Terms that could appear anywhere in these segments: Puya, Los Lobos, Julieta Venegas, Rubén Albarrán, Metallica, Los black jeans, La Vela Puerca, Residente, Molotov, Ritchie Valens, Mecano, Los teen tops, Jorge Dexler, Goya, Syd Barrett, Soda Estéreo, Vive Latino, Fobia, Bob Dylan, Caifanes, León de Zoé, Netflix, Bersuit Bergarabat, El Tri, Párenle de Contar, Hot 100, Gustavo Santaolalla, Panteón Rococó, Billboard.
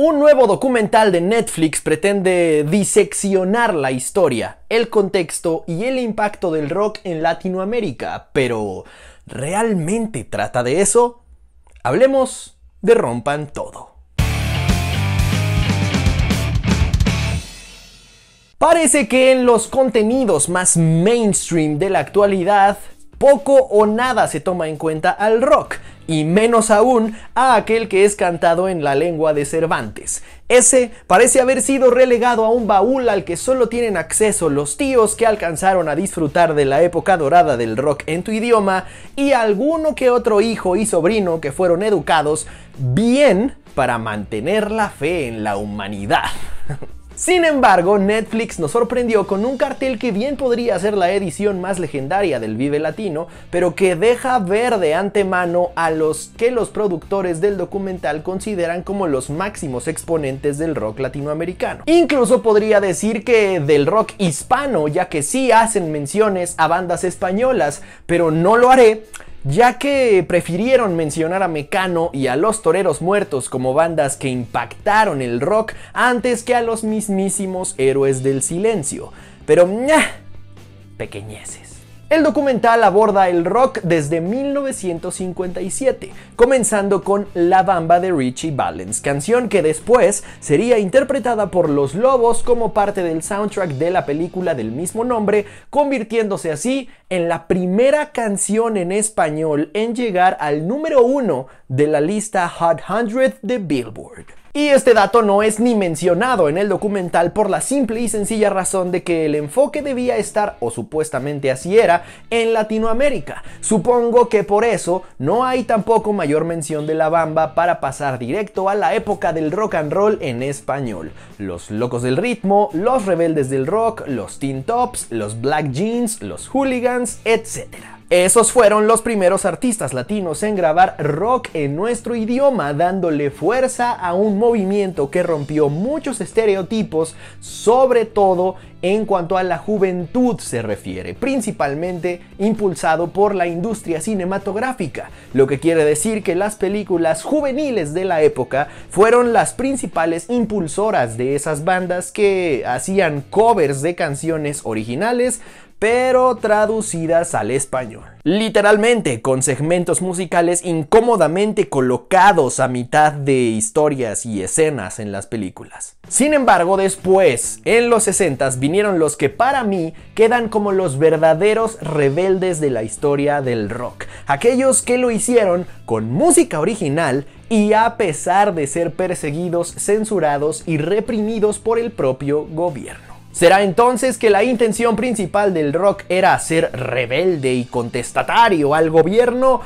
Un nuevo documental de Netflix pretende diseccionar la historia, el contexto y el impacto del rock en Latinoamérica, pero ¿realmente trata de eso? Hablemos de Rompan Todo. Parece que en los contenidos más mainstream de la actualidad, poco o nada se toma en cuenta al rock, y menos aún a aquel que es cantado en la lengua de Cervantes. Ese parece haber sido relegado a un baúl al que solo tienen acceso los tíos que alcanzaron a disfrutar de la época dorada del rock en tu idioma, y alguno que otro hijo y sobrino que fueron educados bien para mantener la fe en la humanidad. Sin embargo, Netflix nos sorprendió con un cartel que bien podría ser la edición más legendaria del Vive Latino, pero que deja ver de antemano a los que los productores del documental consideran como los máximos exponentes del rock latinoamericano. Incluso podría decir que del rock hispano, ya que sí hacen menciones a bandas españolas, pero no lo haré, ya que prefirieron mencionar a Mecano y a Los Toreros Muertos como bandas que impactaron el rock antes que a los mismísimos Héroes del Silencio. Pero pequeñeces. El documental aborda el rock desde 1957, comenzando con La Bamba de Ritchie Valens, canción que después sería interpretada por Los Lobos como parte del soundtrack de la película del mismo nombre, convirtiéndose así en la primera canción en español en llegar al número 1 de la lista Hot 100 de Billboard. Y este dato no es ni mencionado en el documental por la simple y sencilla razón de que el enfoque debía estar, o supuestamente así era, en Latinoamérica. Supongo que por eso no hay tampoco mayor mención de La Bamba para pasar directo a la época del rock and roll en español. Los Locos del Ritmo, Los Rebeldes del Rock, Los Teen Tops, Los Black Jeans, Los Hooligans, etc. Esos fueron los primeros artistas latinos en grabar rock en nuestro idioma, dándole fuerza a un movimiento que rompió muchos estereotipos, sobre todo en cuanto a la juventud se refiere, principalmente impulsado por la industria cinematográfica, lo que quiere decir que las películas juveniles de la época fueron las principales impulsoras de esas bandas que hacían covers de canciones originales, pero traducidas al español. Literalmente, con segmentos musicales incómodamente colocados a mitad de historias y escenas en las películas. Sin embargo, después, en los 60s, vinieron los que para mí quedan como los verdaderos rebeldes de la historia del rock. Aquellos que lo hicieron con música original y a pesar de ser perseguidos, censurados y reprimidos por el propio gobierno. ¿Será entonces que la intención principal del rock era ser rebelde y contestatario al gobierno?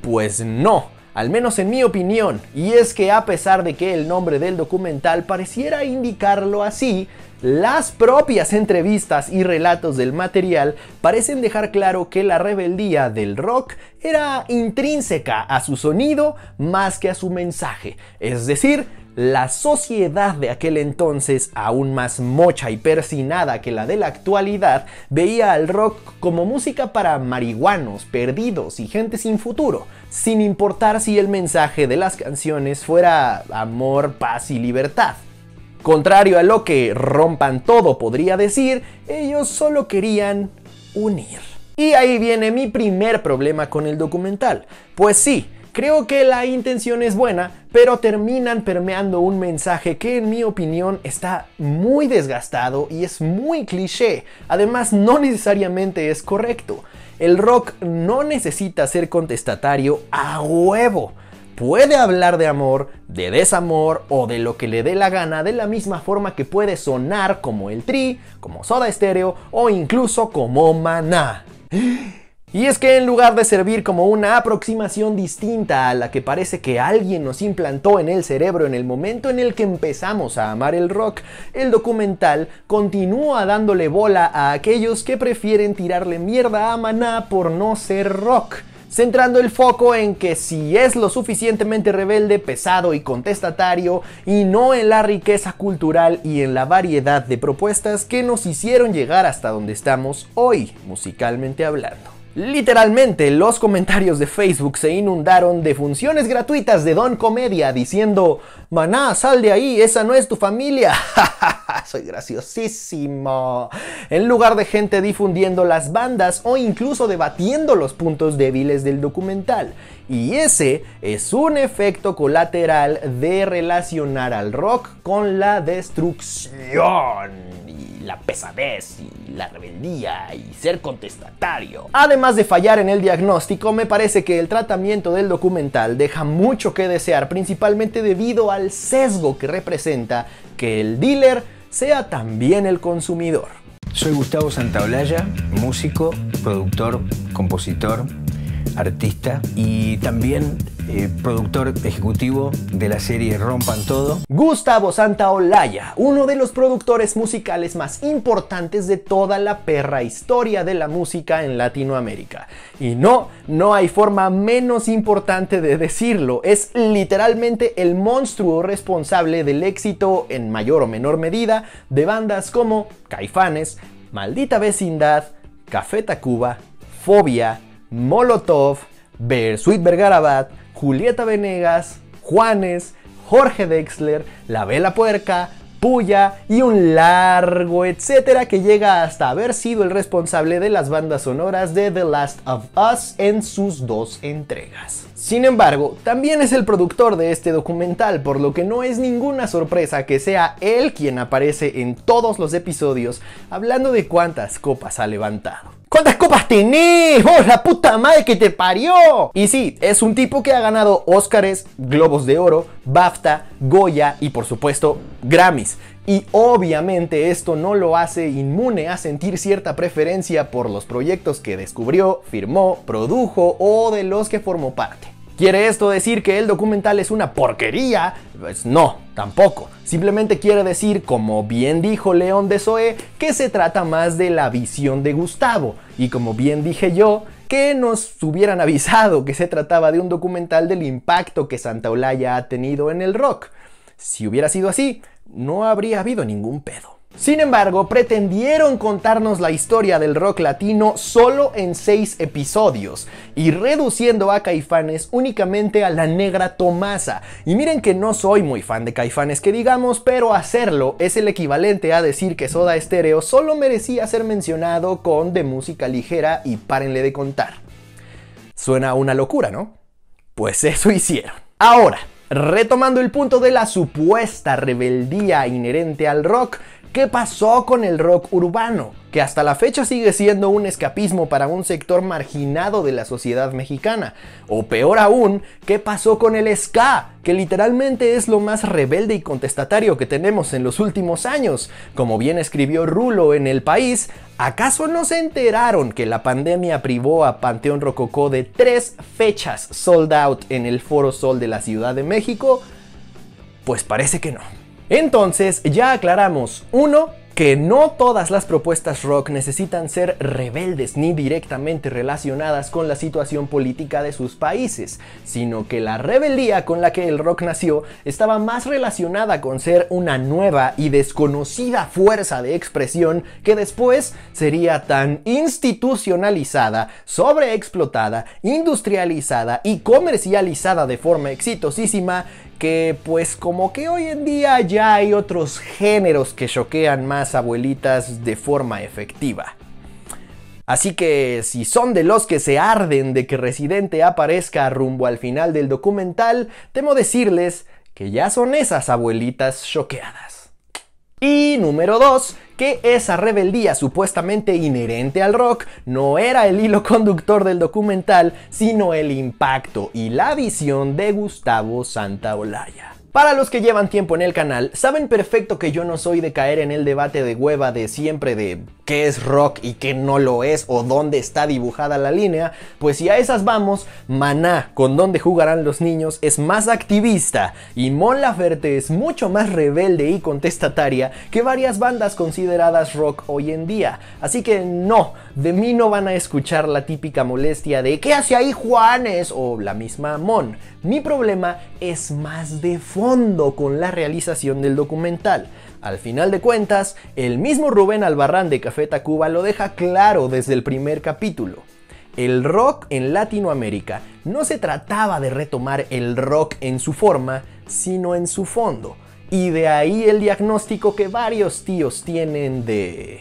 Pues no, al menos en mi opinión, y es que a pesar de que el nombre del documental pareciera indicarlo así, las propias entrevistas y relatos del material parecen dejar claro que la rebeldía del rock era intrínseca a su sonido más que a su mensaje, es decir, la sociedad de aquel entonces, aún más mocha y persinada que la de la actualidad, veía al rock como música para marihuanos, perdidos y gente sin futuro, sin importar si el mensaje de las canciones fuera amor, paz y libertad. Contrario a lo que Rompan Todo podría decir, ellos solo querían unir. Y ahí viene mi primer problema con el documental. Pues sí, creo que la intención es buena, pero terminan permeando un mensaje que en mi opinión está muy desgastado y es muy cliché. Además, no necesariamente es correcto. El rock no necesita ser contestatario a huevo. Puede hablar de amor, de desamor o de lo que le dé la gana, de la misma forma que puede sonar como El Tri, como Soda Estéreo o incluso como Maná. Y es que en lugar de servir como una aproximación distinta a la que parece que alguien nos implantó en el cerebro en el momento en el que empezamos a amar el rock, el documental continúa dándole bola a aquellos que prefieren tirarle mierda a Maná por no ser rock, centrando el foco en que si es lo suficientemente rebelde, pesado y contestatario, y no en la riqueza cultural y en la variedad de propuestas que nos hicieron llegar hasta donde estamos hoy, musicalmente hablando. Literalmente, los comentarios de Facebook se inundaron de funciones gratuitas de Don Comedia diciendo: Maná, sal de ahí, esa no es tu familia. Soy graciosísimo. En lugar de gente difundiendo las bandas o incluso debatiendo los puntos débiles del documental. Y ese es un efecto colateral de relacionar al rock con la destrucción, y la pesadez, y la rebeldía, y ser contestatario. Además de fallar en el diagnóstico, me parece que el tratamiento del documental deja mucho que desear, principalmente debido al sesgo que representa que el dealer sea también el consumidor. Soy Gustavo Santaolalla, músico, productor, compositor, artista y también productor ejecutivo de la serie Rompan Todo. Gustavo Santaolalla, uno de los productores musicales más importantes de toda la perra historia de la música en Latinoamérica. Y no, no hay forma menos importante de decirlo, es literalmente el monstruo responsable del éxito, en mayor o menor medida, de bandas como Caifanes, Maldita Vecindad, Café Tacuba, Fobia, Molotov, Bersuit Bergarabat, Julieta Venegas, Juanes, Jorge Dexler, La Vela Puerca, Puya y un largo etcétera que llega hasta haber sido el responsable de las bandas sonoras de The Last of Us en sus 2 entregas. Sin embargo, también es el productor de este documental, por lo que no es ninguna sorpresa que sea él quien aparece en todos los episodios hablando de cuántas copas ha levantado. ¿Cuántas copas tenés? ¡Oh, la puta madre que te parió! Y sí, es un tipo que ha ganado Óscares, Globos de Oro, BAFTA, Goya y por supuesto Grammys. Y obviamente esto no lo hace inmune a sentir cierta preferencia por los proyectos que descubrió, firmó, produjo o de los que formó parte. ¿Quiere esto decir que el documental es una porquería? Pues no, tampoco. Simplemente quiere decir, como bien dijo León de Zoé, que se trata más de la visión de Gustavo. Y como bien dije yo, que nos hubieran avisado que se trataba de un documental del impacto que Santaolalla ha tenido en el rock. Si hubiera sido así, no habría habido ningún pedo. Sin embargo, pretendieron contarnos la historia del rock latino solo en 6 episodios y reduciendo a Caifanes únicamente a la Negra Tomasa. Y miren que no soy muy fan de Caifanes que digamos, pero hacerlo es el equivalente a decir que Soda Estéreo solo merecía ser mencionado con De Música Ligera y Párenle de Contar. Suena una locura, ¿no? Pues eso hicieron. Ahora, retomando el punto de la supuesta rebeldía inherente al rock, ¿qué pasó con el rock urbano? Que hasta la fecha sigue siendo un escapismo para un sector marginado de la sociedad mexicana. O peor aún, ¿qué pasó con el ska? Que literalmente es lo más rebelde y contestatario que tenemos en los últimos años. Como bien escribió Rulo en El País, ¿acaso no se enteraron que la pandemia privó a Panteón Rococó de 3 fechas sold out en el Foro Sol de la Ciudad de México? Pues parece que no. Entonces, ya aclaramos, 1, que no todas las propuestas rock necesitan ser rebeldes ni directamente relacionadas con la situación política de sus países, sino que la rebeldía con la que el rock nació estaba más relacionada con ser una nueva y desconocida fuerza de expresión que después sería tan institucionalizada, sobreexplotada, industrializada y comercializada de forma exitosísima que pues como que hoy en día ya hay otros géneros que choquean más abuelitas de forma efectiva. Así que si son de los que se arden de que Residente aparezca rumbo al final del documental, temo decirles que ya son esas abuelitas choqueadas. Y número 2, que esa rebeldía supuestamente inherente al rock no era el hilo conductor del documental, sino el impacto y la visión de Gustavo Santaolalla. Para los que llevan tiempo en el canal, saben perfecto que yo no soy de caer en el debate de hueva de siempre de qué es rock y qué no lo es o dónde está dibujada la línea, pues si a esas vamos, Maná, con Dónde Jugarán los Niños, es más activista y Mon Laferte es mucho más rebelde y contestataria que varias bandas consideradas rock hoy en día. Así que no, de mí no van a escuchar la típica molestia de ¿qué hace ahí Juanes? O la misma Mon. Mi problema es más de fondo con la realización del documental. Al final de cuentas, el mismo Rubén Albarrán de Café Tacuba lo deja claro desde el primer capítulo. el rock en Latinoamérica no se trataba de retomar el rock en su forma, sino en su fondo. Y de ahí el diagnóstico que varios tíos tienen de...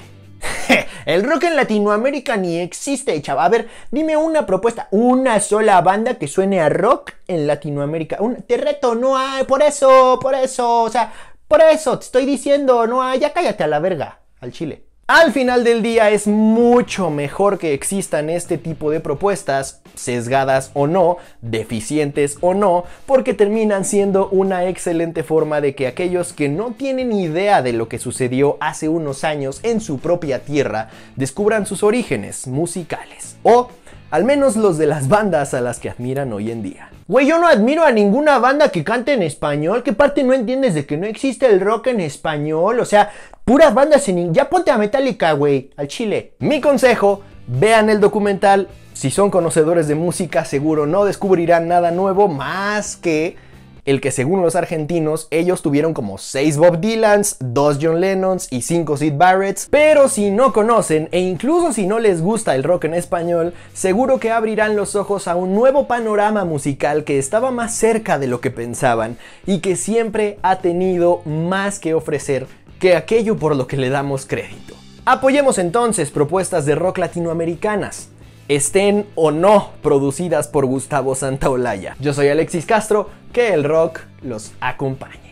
El rock en Latinoamérica ni existe, chaval. A ver, dime una propuesta, una sola banda que suene a rock en Latinoamérica. Te reto, no hay, por eso, o sea, por eso te estoy diciendo, no hay, ya cállate a la verga, al chile. Al final del día es mucho mejor que existan este tipo de propuestas, sesgadas o no, deficientes o no, porque terminan siendo una excelente forma de que aquellos que no tienen idea de lo que sucedió hace unos años en su propia tierra, descubran sus orígenes musicales, o al menos los de las bandas a las que admiran hoy en día. Güey, yo no admiro a ninguna banda que cante en español. ¿Qué parte no entiendes de que no existe el rock en español? O sea, puras bandas en... Ya ponte a Metallica, güey, al chile. Mi consejo, vean el documental. Si son conocedores de música, seguro no descubrirán nada nuevo más que el que, según los argentinos, ellos tuvieron como 6 Bob Dylans, 2 John Lennons y 5 Syd Barretts. Pero si no conocen, e incluso si no les gusta el rock en español, seguro que abrirán los ojos a un nuevo panorama musical que estaba más cerca de lo que pensaban y que siempre ha tenido más que ofrecer que aquello por lo que le damos crédito. Apoyemos entonces propuestas de rock latinoamericanas, estén o no producidas por Gustavo Santaolalla. Yo soy Alexis Castro, que el rock los acompañe.